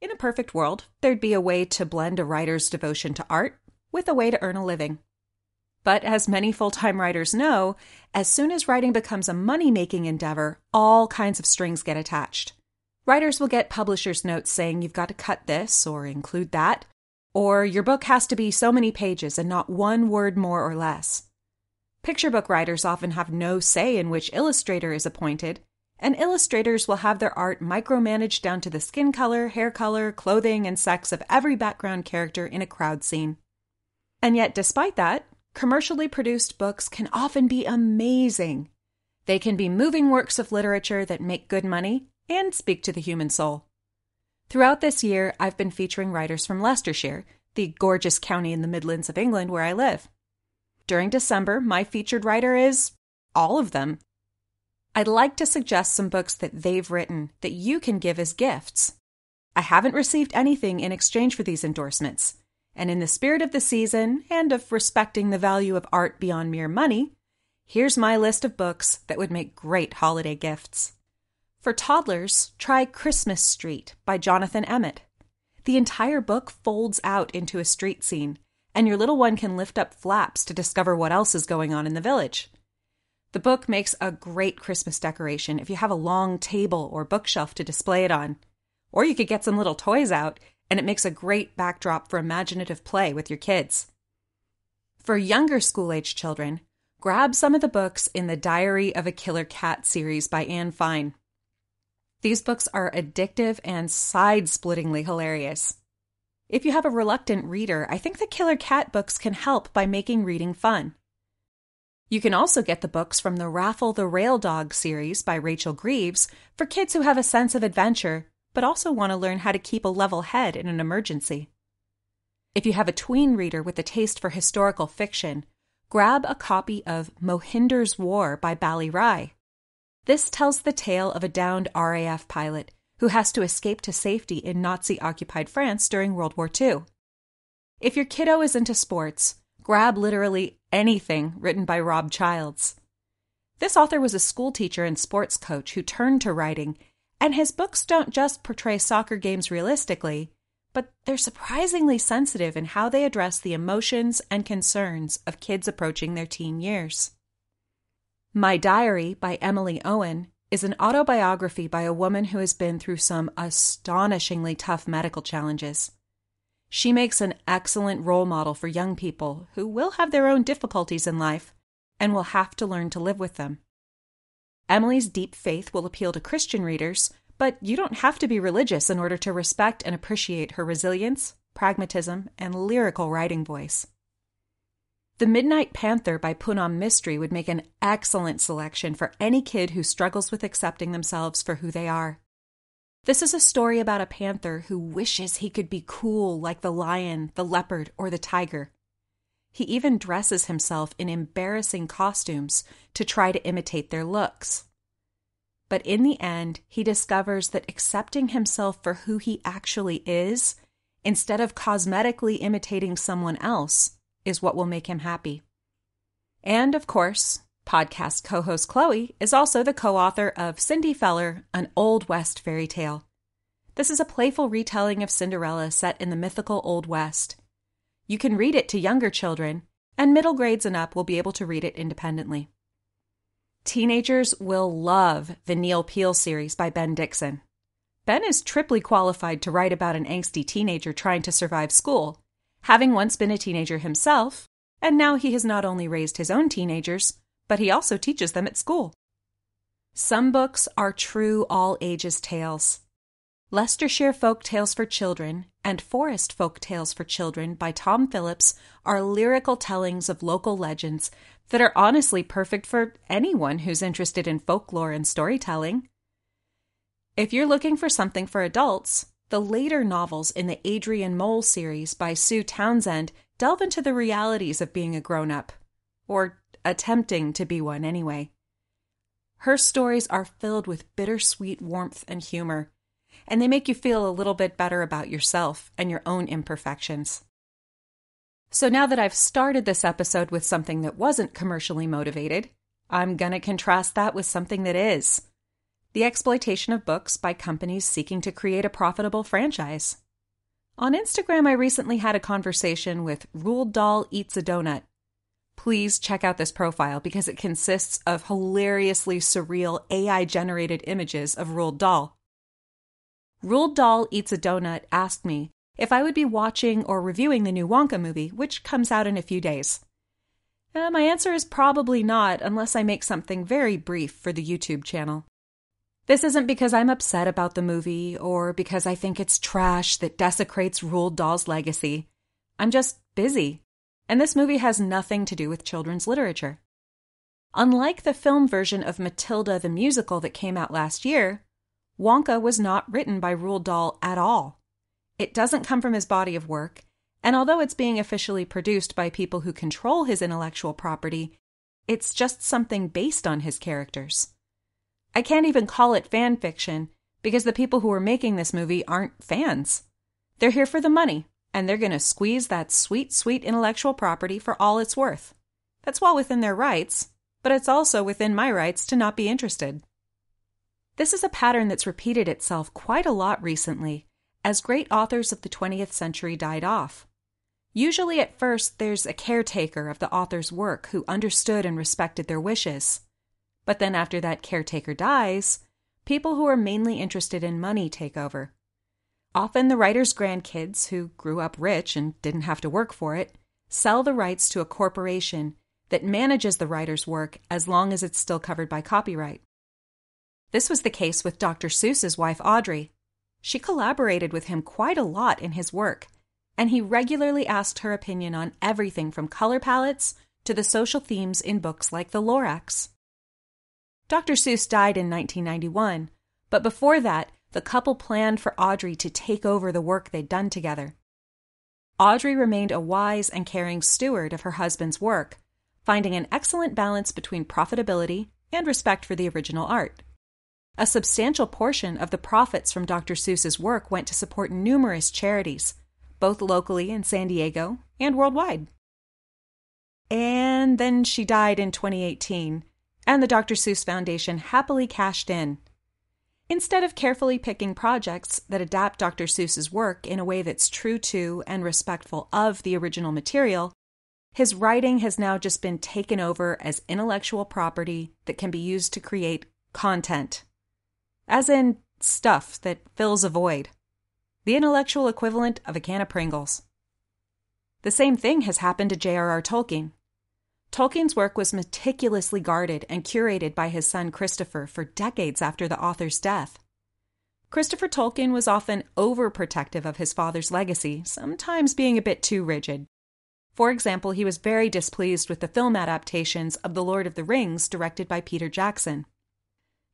In a perfect world, there'd be a way to blend a writer's devotion to art with a way to earn a living. But as many full-time writers know, as soon as writing becomes a money-making endeavor, all kinds of strings get attached. Writers will get publisher's notes saying you've got to cut this or include that, or your book has to be so many pages and not one word more or less. Picture book writers often have no say in which illustrator is appointed, and illustrators will have their art micromanaged down to the skin color, hair color, clothing, and sex of every background character in a crowd scene. And yet, despite that, commercially produced books can often be amazing. They can be moving works of literature that make good money and speak to the human soul. Throughout this year, I've been featuring writers from Leicestershire, the gorgeous county in the Midlands of England where I live. During December, my featured writer is all of them. I'd like to suggest some books that they've written that you can give as gifts. I haven't received anything in exchange for these endorsements, and in the spirit of the season and of respecting the value of art beyond mere money, here's my list of books that would make great holiday gifts. For toddlers, try Christmas Street by Jonathan Emmett. The entire book folds out into a street scene, and your little one can lift up flaps to discover what else is going on in the village. The book makes a great Christmas decoration if you have a long table or bookshelf to display it on. Or you could get some little toys out, and it makes a great backdrop for imaginative play with your kids. For younger school-age children, grab some of the books in the Diary of a Killer Cat series by Anne Fine. These books are addictive and side-splittingly hilarious. If you have a reluctant reader, I think the Killer Cat books can help by making reading fun. You can also get the books from the Raffle the Rail Dog series by Rachel Greaves for kids who have a sense of adventure, but also want to learn how to keep a level head in an emergency. If you have a tween reader with a taste for historical fiction, grab a copy of Mohinder's War by Bally Rye. This tells the tale of a downed RAF pilot who has to escape to safety in Nazi-occupied France during World War II. If your kiddo is into sports, grab literally anything written by Rob Childs. This author was a school teacher and sports coach who turned to writing, and his books don't just portray soccer games realistically, but they're surprisingly sensitive in how they address the emotions and concerns of kids approaching their teen years. My Diary by Emily Owen is an autobiography by a woman who has been through some astonishingly tough medical challenges. She makes an excellent role model for young people who will have their own difficulties in life and will have to learn to live with them. Emily's deep faith will appeal to Christian readers, but you don't have to be religious in order to respect and appreciate her resilience, pragmatism, and lyrical writing voice. The Midnight Panther by Punam Mistri would make an excellent selection for any kid who struggles with accepting themselves for who they are. This is a story about a panther who wishes he could be cool like the lion, the leopard, or the tiger. He even dresses himself in embarrassing costumes to try to imitate their looks. But in the end, he discovers that accepting himself for who he actually is, instead of cosmetically imitating someone else, is what will make him happy. And, of course, podcast co-host Chloe is also the co-author of Cindy Feller, An Old West Fairy Tale. This is a playful retelling of Cinderella set in the mythical Old West. You can read it to younger children, and middle grades and up will be able to read it independently. Teenagers will love the Neal Peel series by Ben Dixon. Ben is triply qualified to write about an angsty teenager trying to survive school, having once been a teenager himself, and now he has not only raised his own teenagers, but he also teaches them at school. Some books are true all-ages tales. Leicestershire Folk Tales for Children and Forest Folk Tales for Children by Tom Phillips are lyrical tellings of local legends that are honestly perfect for anyone who's interested in folklore and storytelling. If you're looking for something for adults, the later novels in the Adrian Mole series by Sue Townsend delve into the realities of being a grown-up, or attempting to be one anyway. Her stories are filled with bittersweet warmth and humor, and they make you feel a little bit better about yourself and your own imperfections. So now that I've started this episode with something that wasn't commercially motivated, I'm gonna contrast that with something that is. the exploitation of books by companies seeking to create a profitable franchise. On Instagram, I recently had a conversation with Ruled Doll Eats a Donut. Please check out this profile because it consists of hilariously surreal AI-generated images of Roald Dahl. Roald Dahl Eats a Donut asked me if I would be watching or reviewing the new Wonka movie, which comes out in a few days. My answer is probably not, unless I make something very brief for the YouTube channel. This isn't because I'm upset about the movie or because I think it's trash that desecrates Roald Dahl's legacy. I'm just busy. And this movie has nothing to do with children's literature. Unlike the film version of Matilda the Musical that came out last year, Wonka was not written by Roald Dahl at all. It doesn't come from his body of work, and although it's being officially produced by people who control his intellectual property, it's just something based on his characters. I can't even call it fan fiction because the people who are making this movie aren't fans. They're here for the money. And they're going to squeeze that sweet, sweet intellectual property for all it's worth. That's well within their rights, but it's also within my rights to not be interested. This is a pattern that's repeated itself quite a lot recently, as great authors of the 20th century died off. Usually at first, there's a caretaker of the author's work who understood and respected their wishes. But then after that caretaker dies, people who are mainly interested in money take over. Often the writer's grandkids, who grew up rich and didn't have to work for it, sell the rights to a corporation that manages the writer's work as long as it's still covered by copyright. This was the case with Dr. Seuss's wife, Audrey. She collaborated with him quite a lot in his work, and he regularly asked her opinion on everything from color palettes to the social themes in books like the Lorax. Dr. Seuss died in 1991, but before that, the couple planned for Audrey to take over the work they'd done together. Audrey remained a wise and caring steward of her husband's work, finding an excellent balance between profitability and respect for the original art. A substantial portion of the profits from Dr. Seuss's work went to support numerous charities, both locally in San Diego and worldwide. And then she died in 2018, and the Dr. Seuss Foundation happily cashed in. Instead of carefully picking projects that adapt Dr. Seuss's work in a way that's true to and respectful of the original material, his writing has now just been taken over as intellectual property that can be used to create content. As in, stuff that fills a void. The intellectual equivalent of a can of Pringles. The same thing has happened to J.R.R. Tolkien. Tolkien's work was meticulously guarded and curated by his son Christopher for decades after the author's death. Christopher Tolkien was often overprotective of his father's legacy, sometimes being a bit too rigid. For example, he was very displeased with the film adaptations of The Lord of the Rings directed by Peter Jackson.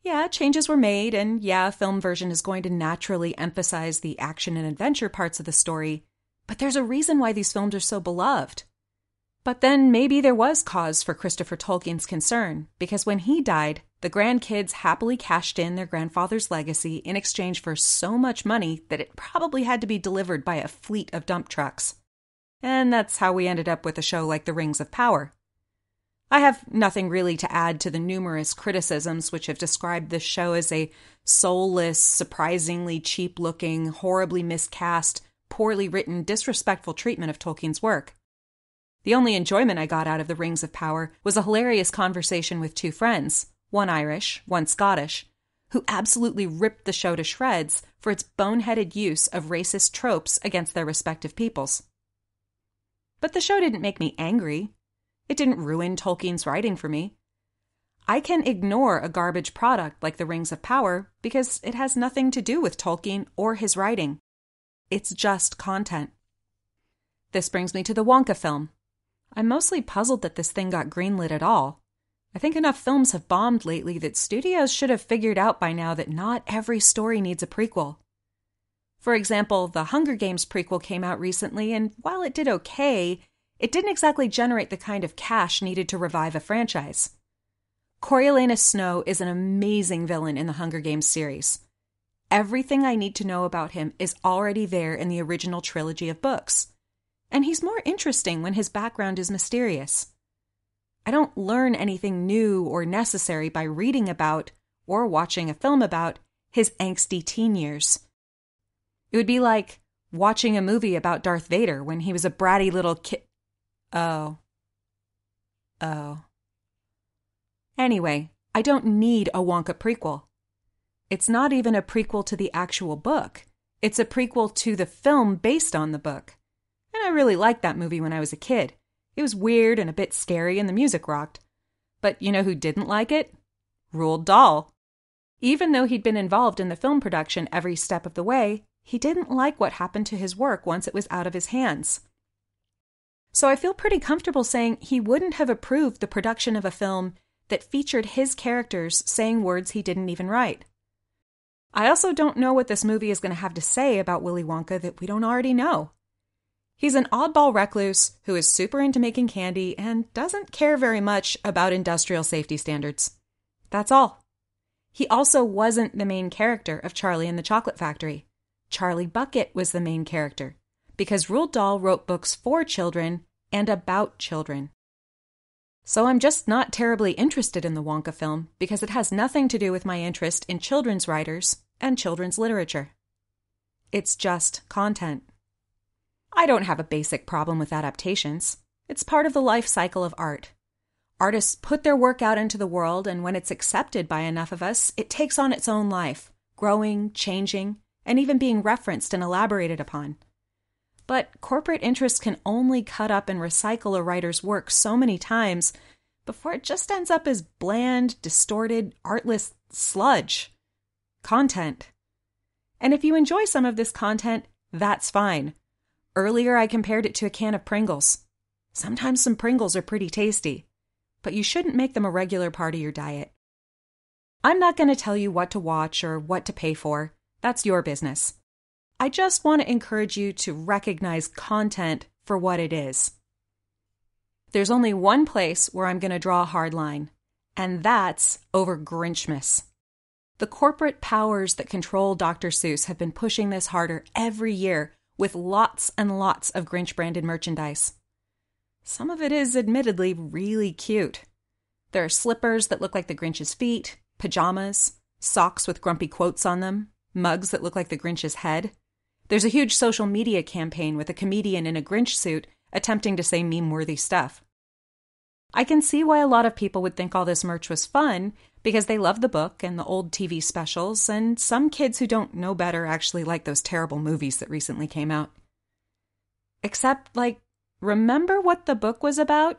Yeah, changes were made, and yeah, a film version is going to naturally emphasize the action and adventure parts of the story, but there's a reason why these films are so beloved. But then maybe there was cause for Christopher Tolkien's concern, because when he died, the grandkids happily cashed in their grandfather's legacy in exchange for so much money that it probably had to be delivered by a fleet of dump trucks. And that's how we ended up with a show like The Rings of Power. I have nothing really to add to the numerous criticisms which have described this show as a soulless, surprisingly cheap-looking, horribly miscast, poorly written, disrespectful treatment of Tolkien's work. The only enjoyment I got out of The Rings of Power was a hilarious conversation with two friends, one Irish, one Scottish, who absolutely ripped the show to shreds for its boneheaded use of racist tropes against their respective peoples. But the show didn't make me angry. It didn't ruin Tolkien's writing for me. I can ignore a garbage product like The Rings of Power because it has nothing to do with Tolkien or his writing. It's just content. This brings me to the Wonka film. I'm mostly puzzled that this thing got greenlit at all. I think enough films have bombed lately that studios should have figured out by now that not every story needs a prequel. For example, the Hunger Games prequel came out recently, and while it did okay, it didn't exactly generate the kind of cash needed to revive a franchise. Coriolanus Snow is an amazing villain in the Hunger Games series. Everything I need to know about him is already there in the original trilogy of books. And he's more interesting when his background is mysterious. I don't learn anything new or necessary by reading about or watching a film about his angsty teen years. It would be like watching a movie about Darth Vader when he was a bratty little kid. Oh. Anyway, I don't need a Wonka prequel. It's not even a prequel to the actual book. It's a prequel to the film based on the book. And I really liked that movie when I was a kid. It was weird and a bit scary and the music rocked. But you know who didn't like it? Roald Dahl. Even though he'd been involved in the film production every step of the way, he didn't like what happened to his work once it was out of his hands. So I feel pretty comfortable saying he wouldn't have approved the production of a film that featured his characters saying words he didn't even write. I also don't know what this movie is going to have to say about Willy Wonka that we don't already know. He's an oddball recluse who is super into making candy and doesn't care very much about industrial safety standards. That's all. He also wasn't the main character of Charlie and the Chocolate Factory. Charlie Bucket was the main character, because Roald Dahl wrote books for children and about children. So I'm just not terribly interested in the Wonka film because it has nothing to do with my interest in children's writers and children's literature. It's just content. I don't have a basic problem with adaptations. It's part of the life cycle of art. Artists put their work out into the world, and when it's accepted by enough of us, it takes on its own life, growing, changing, and even being referenced and elaborated upon. But corporate interests can only cut up and recycle a writer's work so many times before it just ends up as bland, distorted, artless sludge. Content. And if you enjoy some of this content, that's fine. Earlier I compared it to a can of Pringles. Sometimes some Pringles are pretty tasty, but you shouldn't make them a regular part of your diet. I'm not going to tell you what to watch or what to pay for. That's your business. I just want to encourage you to recognize content for what it is. There's only one place where I'm going to draw a hard line, and that's over Grinchmas. The corporate powers that control Dr. Seuss have been pushing this harder every year with lots and lots of Grinch-branded merchandise. Some of it is admittedly really cute. There are slippers that look like the Grinch's feet, pajamas, socks with grumpy quotes on them, mugs that look like the Grinch's head. There's a huge social media campaign with a comedian in a Grinch suit attempting to say meme-worthy stuff. I can see why a lot of people would think all this merch was fun, because they love the book and the old TV specials, and some kids who don't know better actually like those terrible movies that recently came out. Except, remember what the book was about?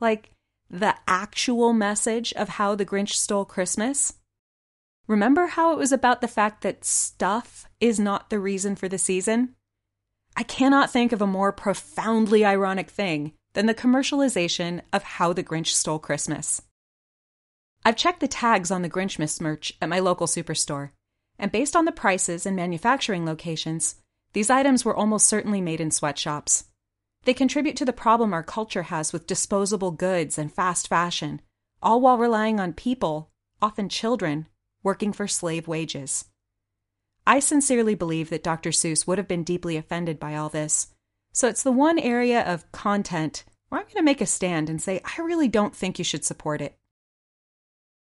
The actual message of How the Grinch Stole Christmas? Remember how it was about the fact that stuff is not the reason for the season? I cannot think of a more profoundly ironic thing than the commercialization of How the Grinch Stole Christmas. I've checked the tags on the Grinchmas merch at my local superstore, and based on the prices and manufacturing locations, these items were almost certainly made in sweatshops. They contribute to the problem our culture has with disposable goods and fast fashion, all while relying on people, often children, working for slave wages. I sincerely believe that Dr. Seuss would have been deeply offended by all this, so it's the one area of content where I'm going to make a stand and say I really don't think you should support it.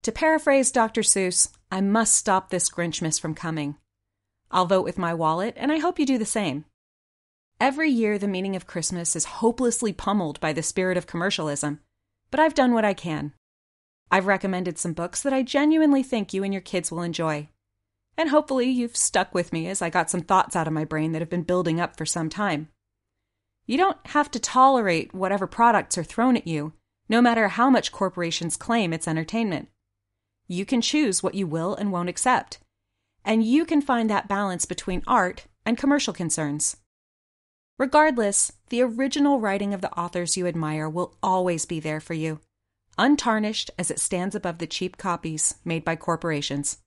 To paraphrase Dr. Seuss, I must stop this Grinchmas from coming. I'll vote with my wallet, and I hope you do the same. Every year the meaning of Christmas is hopelessly pummeled by the spirit of commercialism, but I've done what I can. I've recommended some books that I genuinely think you and your kids will enjoy. And hopefully you've stuck with me as I got some thoughts out of my brain that have been building up for some time. You don't have to tolerate whatever products are thrown at you, no matter how much corporations claim it's entertainment. You can choose what you will and won't accept. And you can find that balance between art and commercial concerns. Regardless, the original writing of the authors you admire will always be there for you, untarnished as it stands above the cheap copies made by corporations.